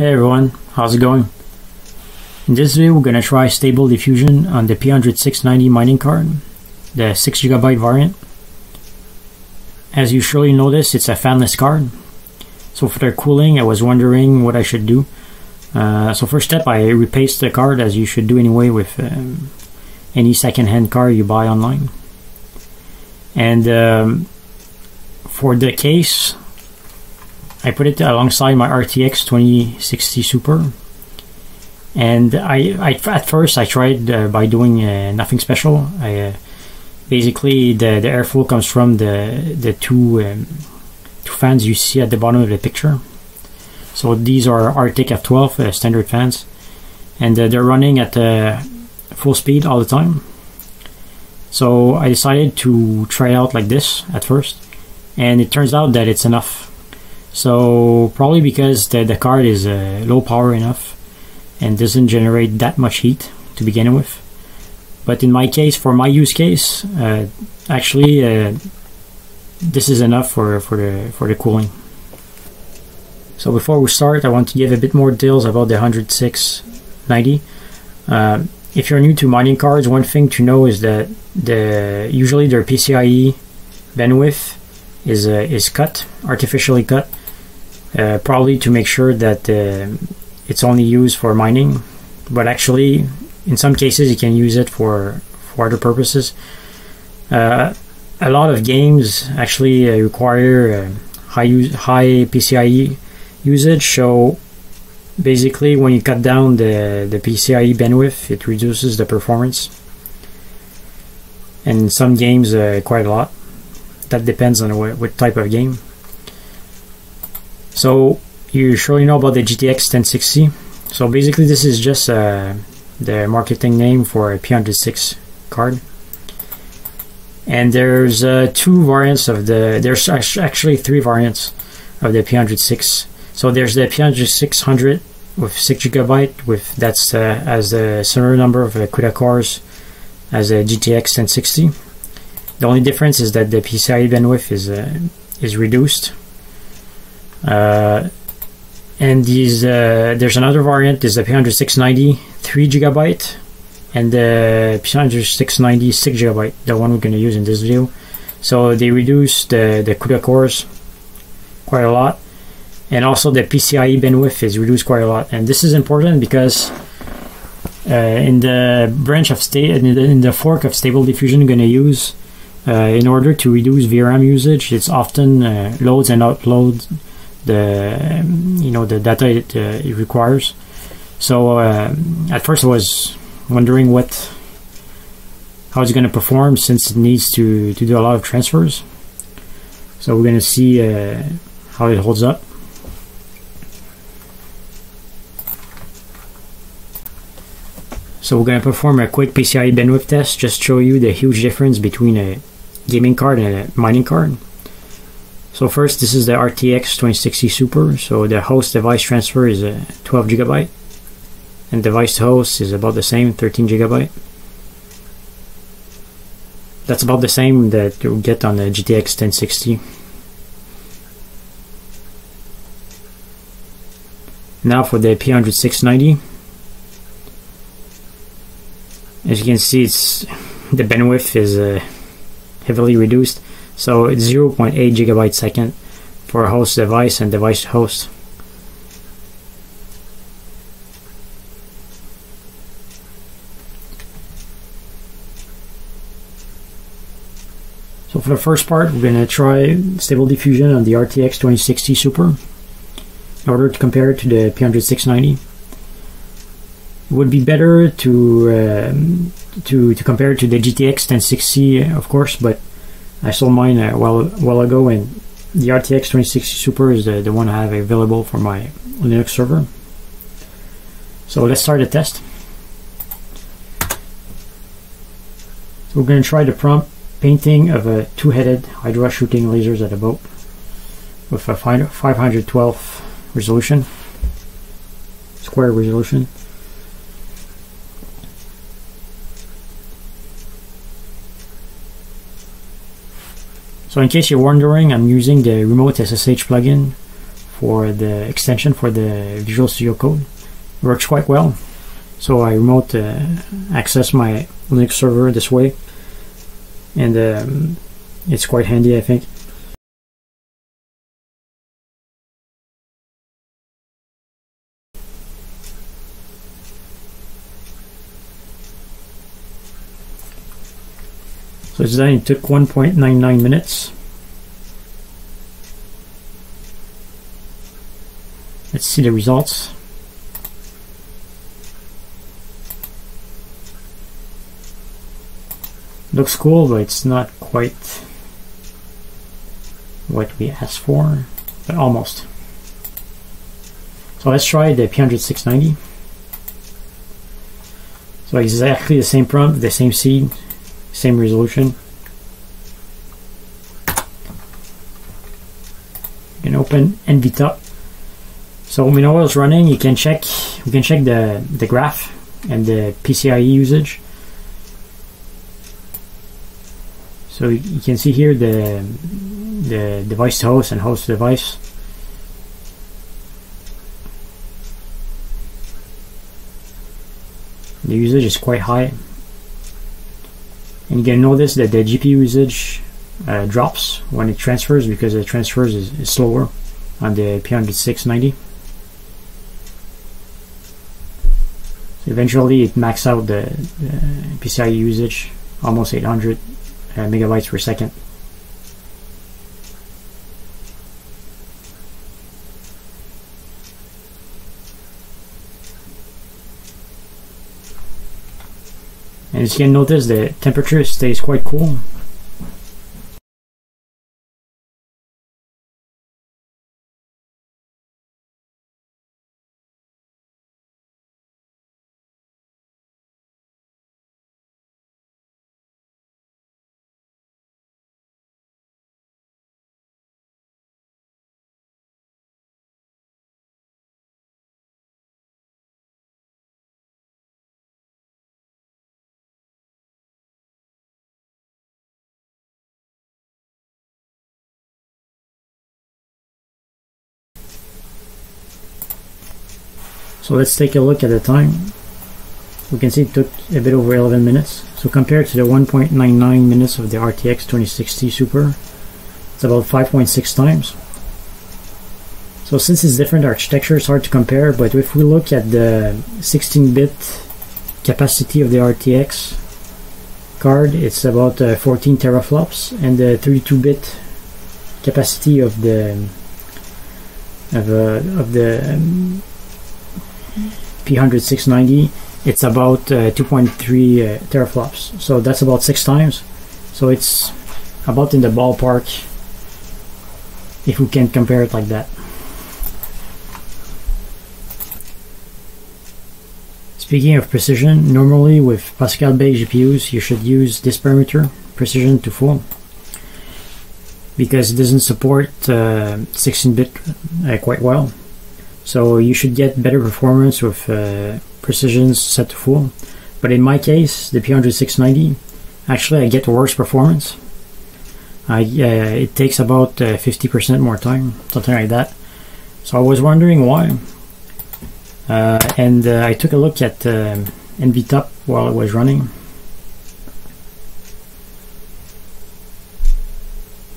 Hey everyone, how's it going? In this video we're going to try Stable Diffusion on the P106-100 mining card, the 6GB variant. As you surely notice, it's a fanless card. So for their cooling, I was wondering what I should do. So first step, I repaste the card as you should do anyway with any second-hand card you buy online. And for the case, I put it alongside my RTX 2060 Super, and at first I tried by doing nothing special. Basically, the airflow comes from the two fans you see at the bottom of the picture. So these are Arctic F12 standard fans, and they're running at full speed all the time. So I decided to try it out like this at first, and it turns out that it's enough. So probably because the card is low power enough and doesn't generate that much heat to begin with. But in my case, for my use case, actually this is enough for the cooling. So before we start, I want to give a bit more details about the 106-100. If you're new to mining cards, one thing to know is that usually their PCIe bandwidth is cut, artificially cut, probably to make sure that it's only used for mining, but actually in some cases you can use it for other purposes. A lot of games actually require high PCIe usage, so basically when you cut down the PCIe bandwidth, it reduces the performance, and in some games quite a lot. That depends on what type of game. So you surely know about the GTX 1060. So basically this is just the marketing name for a P106 card. And there's two variants of the, there's actually three variants of the P106. So there's the P106-100 with 6GB, with that's as a similar number of CUDA cores as a GTX 1060. The only difference is that the PCIe bandwidth is reduced, and these there's another variant is the P106-190 3GB and the P106-190 6GB, the one we're going to use in this video. So they reduce the CUDA cores quite a lot, and also the PCIe bandwidth is reduced quite a lot. And this is important because in the branch of in the fork of Stable Diffusion, I'm going to use. In order to reduce VRAM usage, it's often loads and uploads the the data it requires. So at first I was wondering how it's going to perform, since it needs to do a lot of transfers. So we're going to see how it holds up. So we're going to perform a quick PCIe bandwidth test, just show you the huge difference between a gaming card and a mining card. So first, this is the RTX 2060 Super, so the host device transfer is 12GB, and device to host is about the same, 13GB. That's about the same that you'll get on the GTX 1060. Now for the P106-100. As you can see, the bandwidth is heavily reduced, so it's 0.8 GB/second for host device and device host. So for the first part, we're going to try Stable Diffusion on the RTX 2060 Super in order to compare it to the P106-100. It would be better to compare it to the GTX 1060, of course, but I sold mine a while ago, and the RTX 2060 Super is the one I have available for my Linux server. So let's start the test. So we're going to try the prompt painting of a two-headed Hydra shooting lasers at a boat with a 512 resolution, square resolution. So in case you're wondering, I'm using the remote SSH plugin for the extension for the Visual Studio Code. Works quite well. So I remote access my Linux server this way, and it's quite handy, I think. So it's done. It took 1.99 minutes. Let's see the results. Looks cool, but it's not quite what we asked for, but almost. So let's try the P106-100. So exactly the same prompt, the same seed, same resolution. You can open Nvtop. So we know what's running. You can check. We can check the graph and the PCIe usage. So you can see here the device to host and host to device. The usage is quite high, and you can notice that the GPU usage drops when it transfers, because the transfers is slower on the P106-100. So eventually it maxed out the PCIe usage, almost 800 megabytes per second. And as you can notice, the temperature stays quite cool. So let's take a look at the time. We can see it took a bit over 11 minutes. So compared to the 1.99 minutes of the RTX 2060 Super, it's about 5.6 times. So since it's different architecture, it's hard to compare, but if we look at the 16-bit capacity of the RTX card, it's about 14 teraflops, and the 32-bit capacity of the P106-100, it's about 2.3 teraflops, so that's about 6 times. So it's about in the ballpark if we can compare it like that. Speaking of precision, normally with Pascal based GPUs you should use this parameter, precision to full, because it doesn't support 16-bit quite well. So you should get better performance with precision set to full. But in my case, the P106-100, actually I get worse performance. It takes about 50% more time, something like that. So I was wondering why. And I took a look at Nvtop while it was running.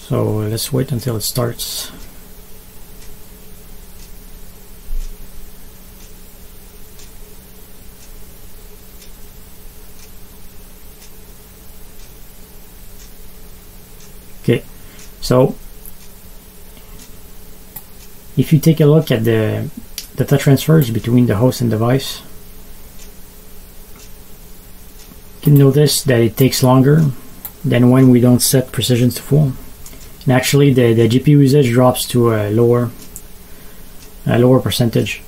So let's wait until it starts. Okay, so if you take a look at the data transfers between the host and device, you can notice that it takes longer than when we don't set precision to full. And actually the GPU usage drops to a lower percentage.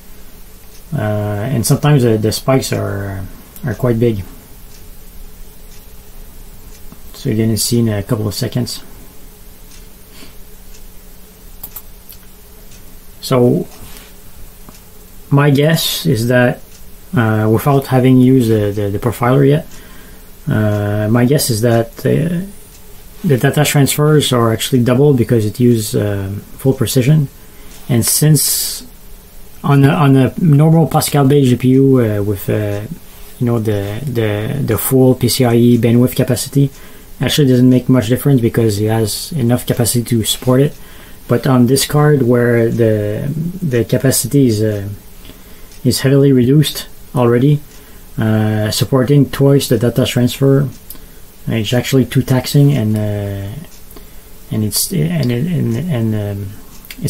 And sometimes the spikes are quite big. So you're gonna see in a couple of seconds. So my guess is that without having used the profiler yet, my guess is that the data transfers are actually double because it uses full precision, And since on the normal Pascal-based GPU with you know the full PCIe bandwidth capacity, actually doesn't make much difference because it has enough capacity to support it. But on this card, where the capacity is heavily reduced already, supporting twice the data transfer, it's actually too taxing, and it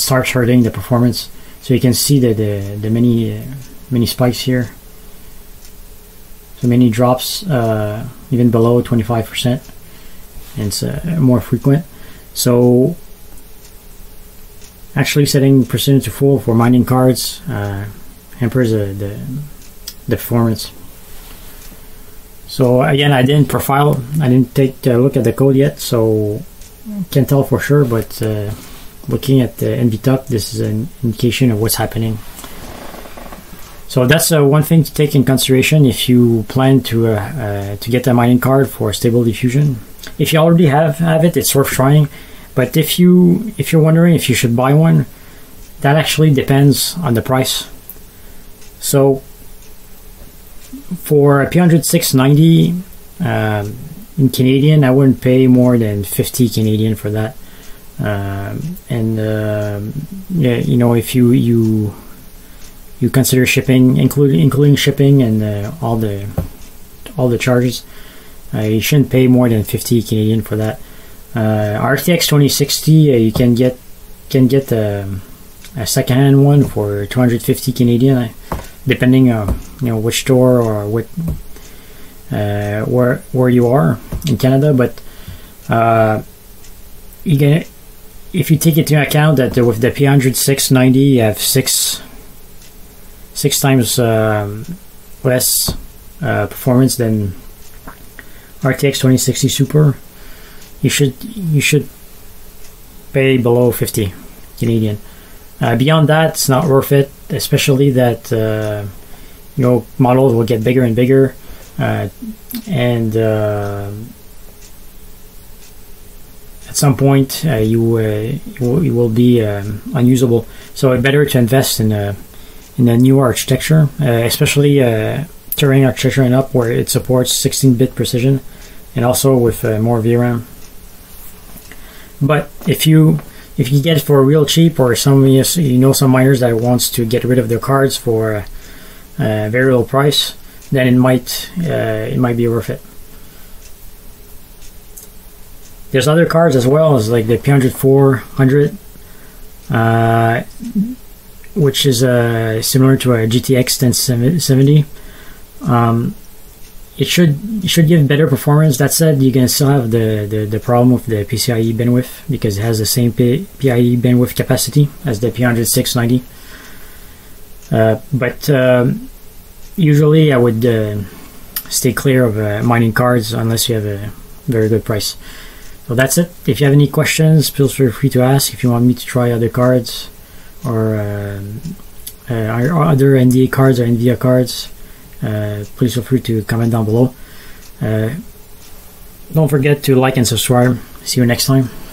starts hurting the performance. So you can see the many spikes here, so many drops, even below 25%, and it's more frequent. So actually setting percentage to full for mining cards hampers the performance. So again, I didn't profile, I didn't take a look at the code yet, so can't tell for sure, but looking at the Nvtop, this is an indication of what's happening. So that's one thing to take in consideration if you plan to get a mining card for Stable Diffusion. If you already have it, it's worth trying. But if you're wondering if you should buy one, that actually depends on the price. So for a P106-100 in Canadian, I wouldn't pay more than 50 Canadian for that. Yeah, you know, if you consider shipping, including shipping and all the charges, you shouldn't pay more than 50 Canadian for that. RTX 2060, you can get a secondhand one for 250 Canadian, depending on which store or what where you are in Canada. But you can, if you take into account that with the P106-100 you have six times less performance than RTX 2060 Super, you should pay below 50 Canadian. Beyond that, it's not worth it, especially that models will get bigger and bigger, and at some point you will be unusable. So it's better to invest in a new architecture, especially Turing architecture and up, where it supports 16-bit precision, and also with more VRAM. But if you get it for real cheap, or some miners that wants to get rid of their cards for a very low price, then it might be worth it. There's other cards as well, as like the P104-100, which is similar to a GTX 1070. It should give better performance. That said, you can still have the problem with the PCIe bandwidth, because it has the same PCIe bandwidth capacity as the P106-100. Usually I would stay clear of mining cards unless you have a very good price. So that's it. If you have any questions, please feel free to ask. If you want me to try other cards or other NDA cards or NVIDIA cards, please feel free to comment down below. Don't forget to like and subscribe. See you next time.